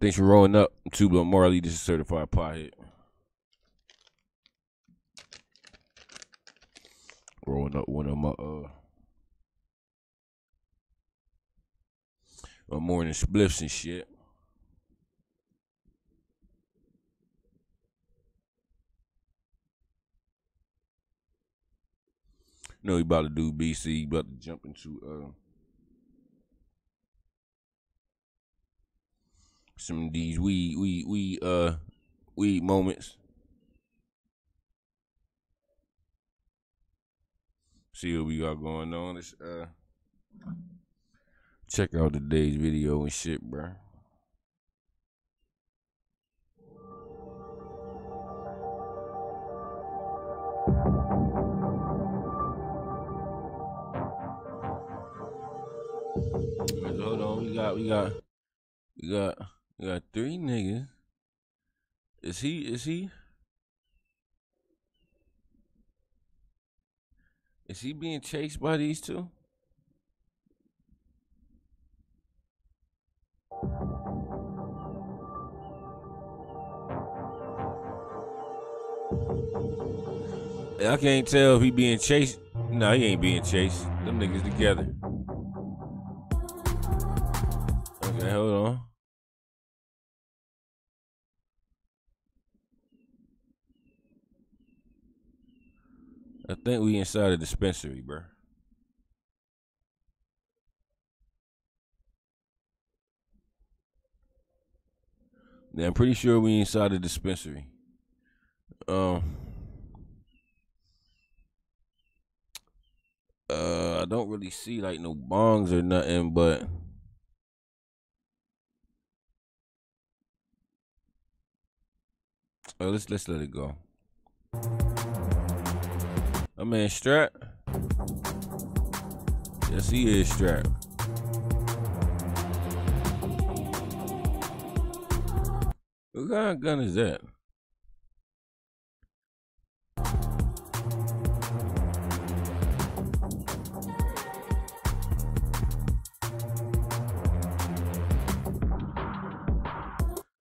Thanks for rolling up. TwoBlunt Marley, this is Certified Pothead. Rolling up one of my morning spliffs and shit. You know he about to do BC, he about to jump into some of these weed moments. See what we got going on. Let's check out today's video and shit, bro. Hold on, we got three niggas. Is he being chased by these two? I can't tell if he being chased. No, he ain't being chased. Them niggas together. Okay, hold on. I think we inside a dispensary, bro. Yeah, I'm pretty sure we inside a dispensary. I don't really see like no bongs or nothing, but oh, let's let it go. I mean, strap. Yes, he is strapped. What kind of gun is that?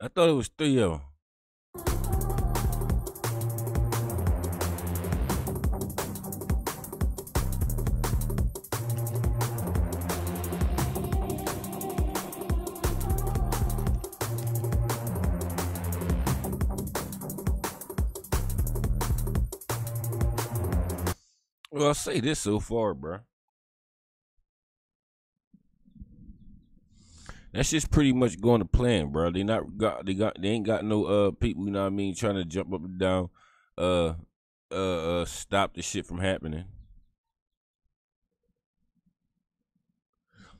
I thought it was three of them. Well, I'll say this so far, bro. That's just pretty much going to plan, bro. They ain't got no people, you know what I mean, trying to jump up and down, stop the shit from happening.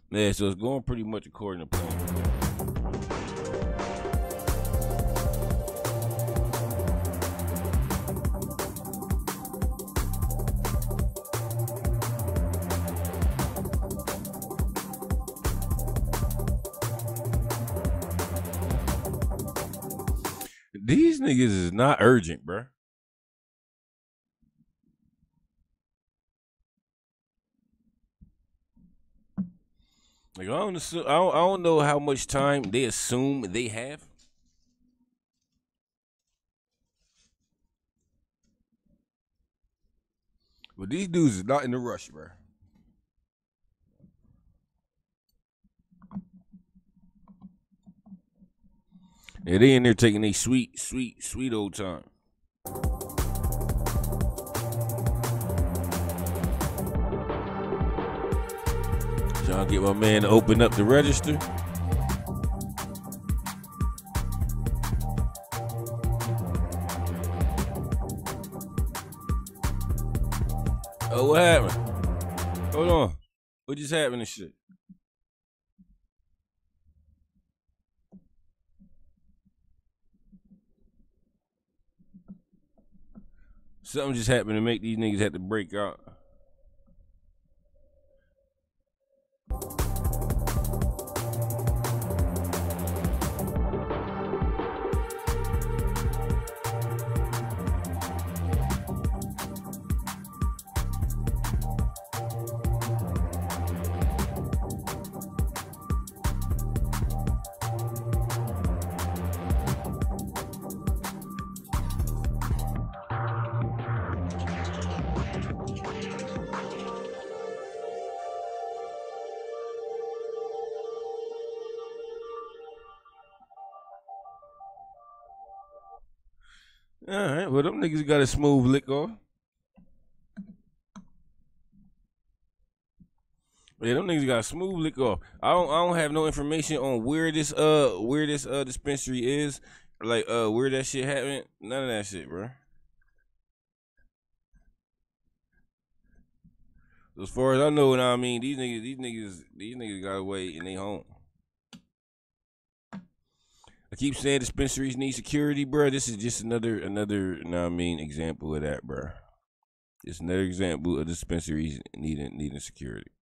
Yeah, so it's going pretty much according to plan. These niggas is not urgent, bruh. Like I don't know how much time they assume they have. But these dudes is not in a rush, bruh. Yeah, they in there taking a sweet old time. Trying to get my man to open up the register. Oh, what happened? Hold on. What just happened and shit? Something just happened to make these niggas have to break out. Alright, well them niggas got a smooth lick off. Yeah, them niggas got a smooth lick off. I don't have no information on where this dispensary is. Like where that shit happened. None of that shit, bro. As far as I know, you know what I mean, these niggas got away in they home. I keep saying dispensaries need security, bro. This is just another, you know what I mean, example of that, bro. Just another example of dispensaries needing security.